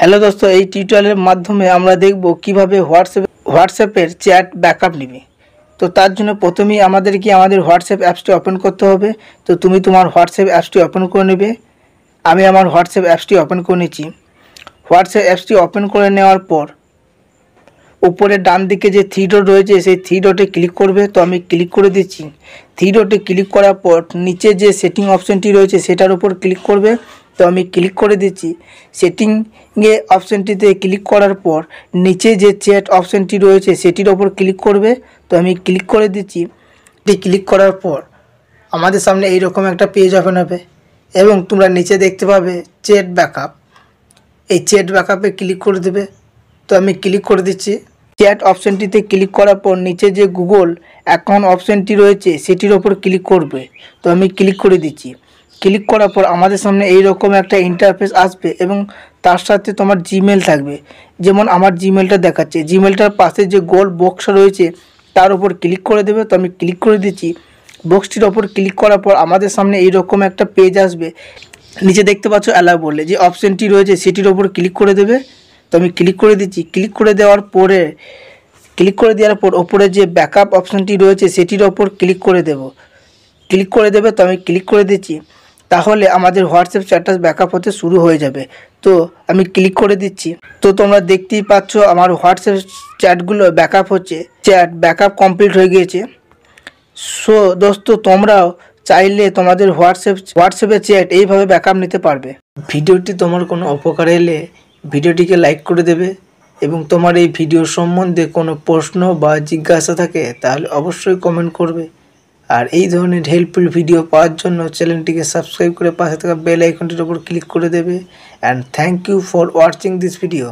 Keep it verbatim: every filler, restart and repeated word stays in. Hello दोस्तों, ये tutorial माध्यमे आमरा देखबो किभाबे व्हाट्सएप व्हाट्सएपर चैट बैकअप नेबे। तो तार जोन्नो प्रथमेई आमादेरके आमादेर व्हाट्सएप एप्सटी ओपन करते होबे। तो तुमी तोमार व्हाट्सएप एप्सटी ओपन करे नेबे। आमी आमार व्हाट्सएप एप्सटी ओपन करे नेछि। व्हाट्सएप एप्सटी ओपन करे नेওয়ার पर ऊपर डान दिके जे थ्री डट रयेछे सेई थ्री डटे क्लिक करबे। तो आमी क्लिक करे दिच्छि। थ्री डटे क्लिक करार पर नीचे जे सेटिंग अपशनटी रयेछे सेटार ऊपर क्लिक करबे। तो आमी क्लिक कर दीची। सेटिंगे अपशनटीते क्लिक करार पर नीचे जे चैट अपशनटी रयेछे सेटिर ओपर क्लिक करबे। तो आमी क्लिक कर दीची। क्लिक करार पर आमादेर सामने एई रकम एकटा पेज ओपेन होबे एबं तोमरा नीचे देखते पाबे चैट बैकअप। एई चैट बैकअपे क्लिक कर देबे। तो आमी क्लिक कर दीची। चैट अपशनटीते क्लिक करार पर नीचे जे गूगल अकाउंट अपशनटी रयेछे सेटिर ओपर क्लिक करबे। तो आमी क्लिक कर दीची। क्लिक करार पर आमादेर सामने एई रकम एकटा इंटरफेस आसबे एबं तार साथे तोमार जिमेल थाकबे। जेमन आमार जिमेलटा देखाच्छे। जिमेलटार पाशे जे गोल बक्स रयेछे तार उपर क्लिक करे देबे। तो आमी क्लिक करे दिच्छि। बक्सटिर उपर क्लिक करार पर आमादेर सामने एई रकम एकटा पेज आसबे। नीचे देखते पाच्छ अलाउ बोले जे अपशनटी रयेछे सेटिर उपर क्लिक करे देबे। तो आमी क्लिक करे दिच्छि। क्लिक करे देওয়ার পরে क्लिक करे देওয়ার पर उपरे जे बैकअप अपशनटी रयेछे सेटिर उपर क्लिक करे देब। क्लिक करे देबे। तो आमी क्लिक करे दिच्छि। ताहले आमादेर व्हाट्सएप स्टैटास बैकअप होते शुरू हो जाए। तो आमी क्लिक कर दीची। तो तुम्हारा देखते ही पाच्छ आमार व्हाट्सएप चैटगुलो बैकअप होच्छे। चैट बैकअप कमप्लीट हो गए। सो दोस्तों, तोमराओ चाइले तुम्हारे व्हाट्सएप व्हाट्सएपे चैट एइभाबे बैकअप निते पारबे। भिडियोटी तोमार कोनो उपकार एले भिडियोटिके लाइक करे देबे एबं तोमार एइ भिडियो सम्बन्धे कोनो प्रश्न बा जिज्ञासा थाके ताहले अवश्यई कमेंट करबे। और এই ধরনের হেল্পফুল ভিডিও পাওয়ার জন্য চ্যানেলটিকে সাবস্ক্রাইব করে পাশে থাকা বেল আইকনটির উপর ক্লিক করে দেবে। And thank you for watching this video.